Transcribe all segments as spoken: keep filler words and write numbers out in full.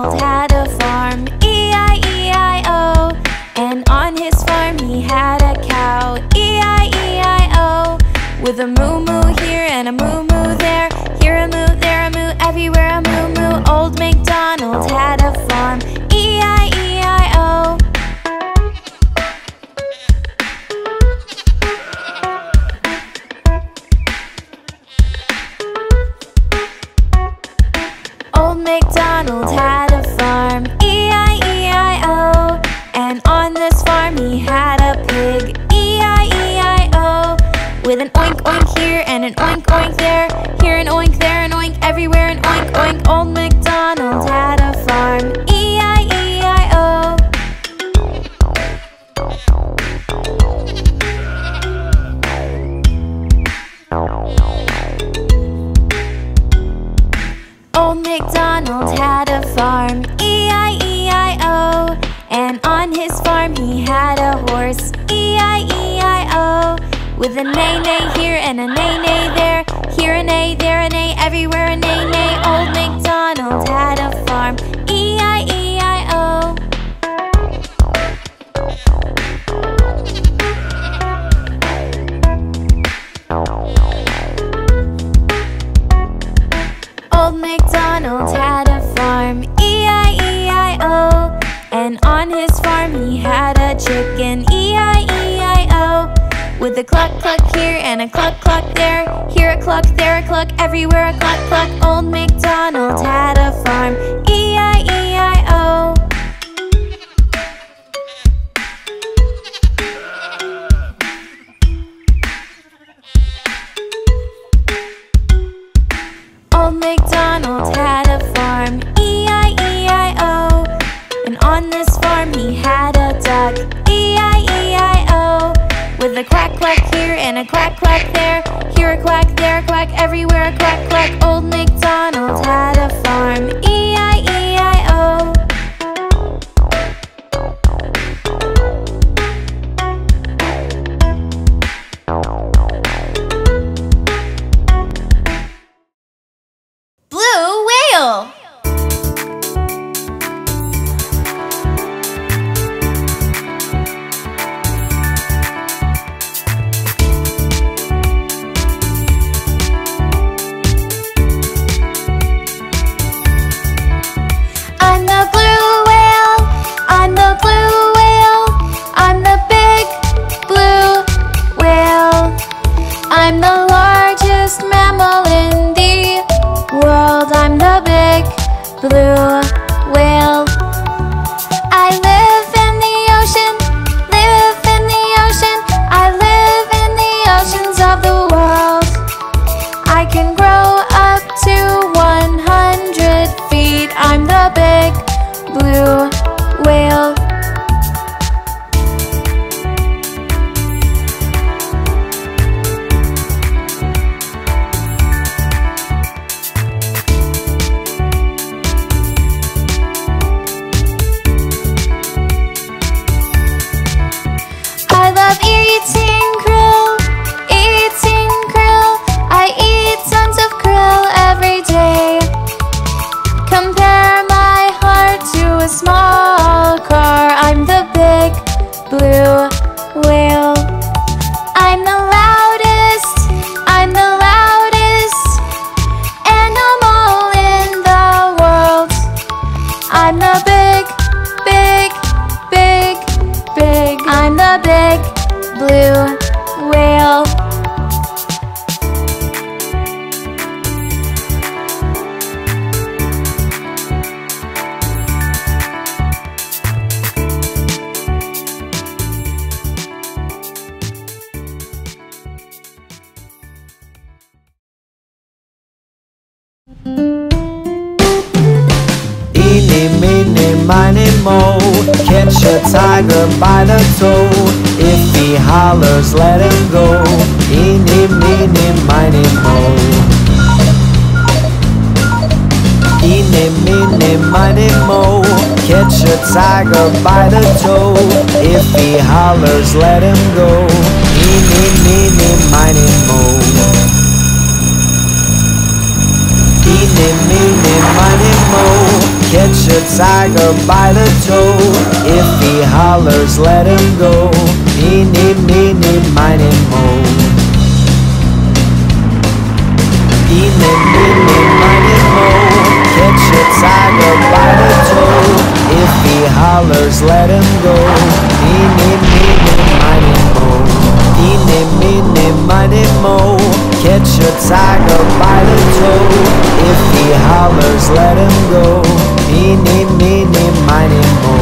MacDonald had a farm, E I E I O. And on his farm he had a cow, E I E I O. With a moo-moo here and a moo-moo there, here a moo, there a moo, everywhere a moo-moo. Old MacDonald had a farm, E I E I O. Old MacDonald had a farm, E I E I O. And on this farm he had a pig, E I E I O. With an oink oink here and an oink oink there, here an oink, there an oink, everywhere an oink oink. Old MacDonald had a farm, E I E I O. Old MacDonald had a farm, E I E I O. And on his farm he had a horse, E I E I O. With a neigh-neigh here and a neigh-neigh there, here a neigh, there a neigh, everywhere a neigh-neigh. Old MacDonald had a farm, E I E I O. Old MacDonald had a farm, E I E I O. And on his farm he had a chicken, E I E I O. With a cluck cluck here and a cluck cluck there, here a cluck, there a cluck, everywhere a cluck cluck. Old MacDonald had a farm, E I E I O. Old MacDonald had a farm, E I E I O. And on this farm he had a duck, E I E I O. With a quack quack here and a quack quack there, here a quack, there a quack, everywhere a quack quack. Old MacDonald had a farm, E I E I O. Let him go. Eeny, meeny, miny, moe. Eeny, meeny, miny, moe. Catch a tiger by the toe. If he hollers, let him go. Me, me, me, me, mine and mo. Me, me, me, me, mine and mo. Catch a tiger by the toe. If he hollers, let him go. Me, me, me, me, mine and mo. Me, me, me, me, mine and mo. Catch a tiger by the toe. If he hollers, let him go. Me, me, me, me, mine and mo.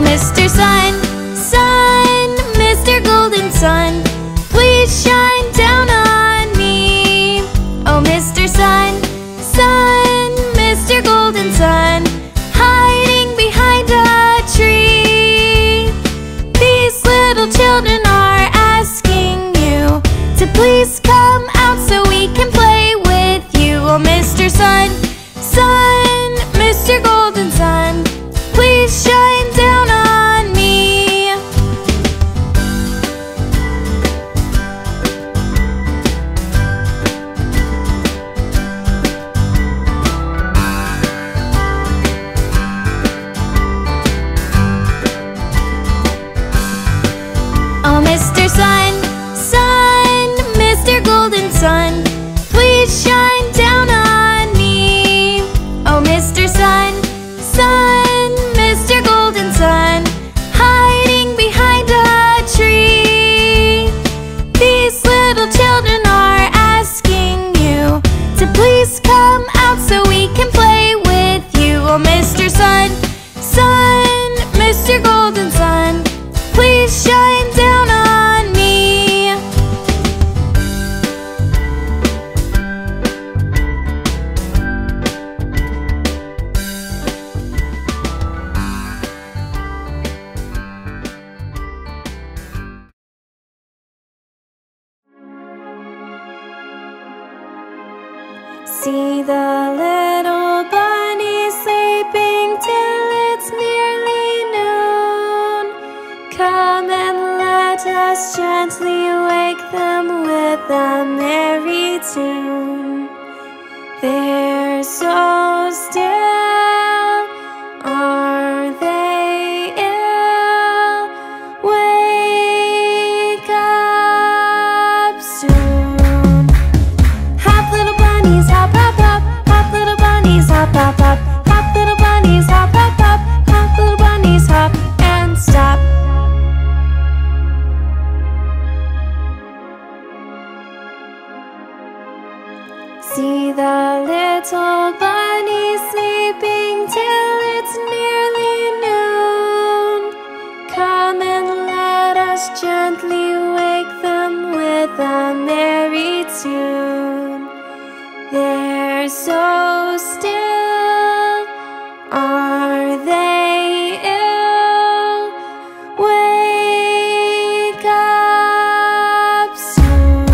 Mister Sun, Sun, Mister Golden Sun, please shine down on me. Oh, Mister Sun, Sun, Mister Golden Sun, hiding behind a tree. These little children are asking you to please come out so we can play with you. Oh, Mister Sun, Sun, Mister Golden Sun, please shine down on me. Sun, please shine down on me. Oh, Mister Sun, Sun, Mister Golden Sun, hiding behind a tree. These little children are asking you to please come out so we can play with you. Oh, Mister Sun, Sun, Mister Golden Sun, please shine down on me. See the little bunny sleeping till it's nearly noon. Come and let us gently wake them with a merry tune. They're so still, are they ill? Wake up soon. Hop little bunnies, hop hop hop, hop little bunnies, hop hop hop, hop little bunnies, hop hop hop, hop little bunnies, hop and stop. See the little bunny sleeping till it's nearly noon. Come and let us gently wake them with a merry tune. They're so still, are they ill? Wake up soon.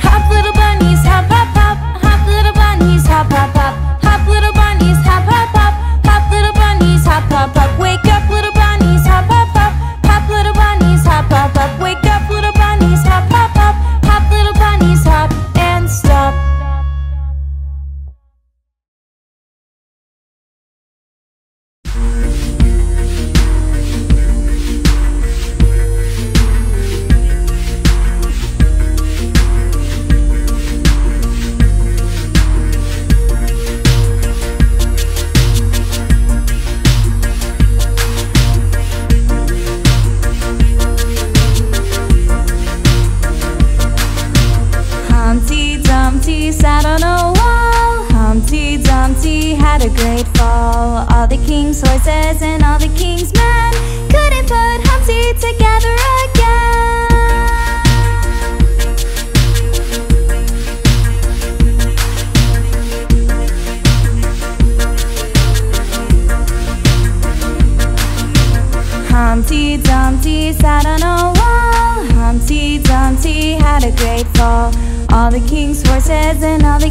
Hop little bunnies, hop hop hop, hop little bunnies, hop hop hop, hop little bunnies, hop hop hop, hop little bunnies, hop hop hop, wake up little bunnies, hop hop hop, hop little bunnies, hop hop hop, wake up little bunnies, hop hop hop, hop little bunnies, hop and stop. Humpty Dumpty sat on a wall. Humpty Dumpty had a great fall. All the king's horses and all the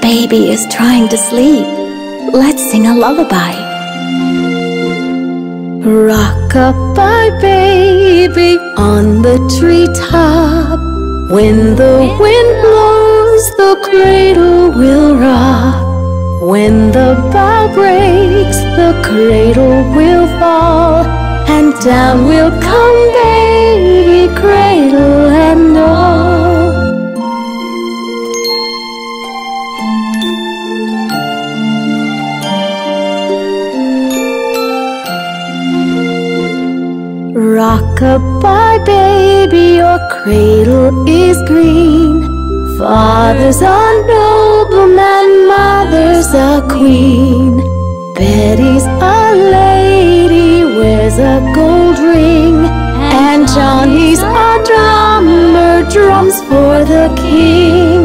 Baby is trying to sleep. Let's sing a lullaby. Rock-a-bye, baby, on the treetop. When the wind blows, the cradle will rock. When the bough breaks, the cradle will fall. And down will come baby, cradle and all. Rock-a-bye, baby, your cradle is green. Father's a nobleman, mother's a queen. Betty's a lady, wears a gold ring. And Johnny's a drummer, drums for the king.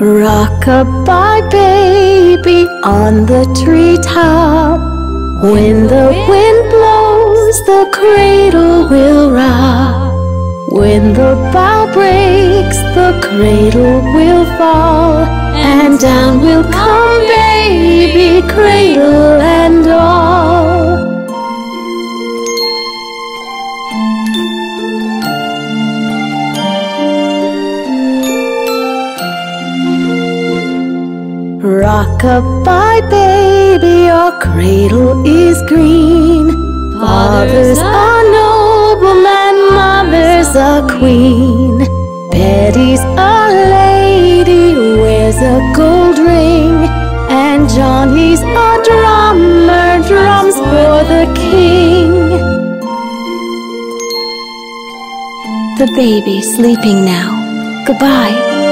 Rock-a-bye, baby, on the treetop. When the wind blows, the cradle will rock. When the bough breaks, the cradle will fall. And down will come baby, cradle and all. Rock-a-bye, baby, your cradle is green. Father's a nobleman, mother's a queen. Betty's a lady, wears a gold ring. And Johnny's a drummer, drums for the king. The baby's sleeping now. Goodbye.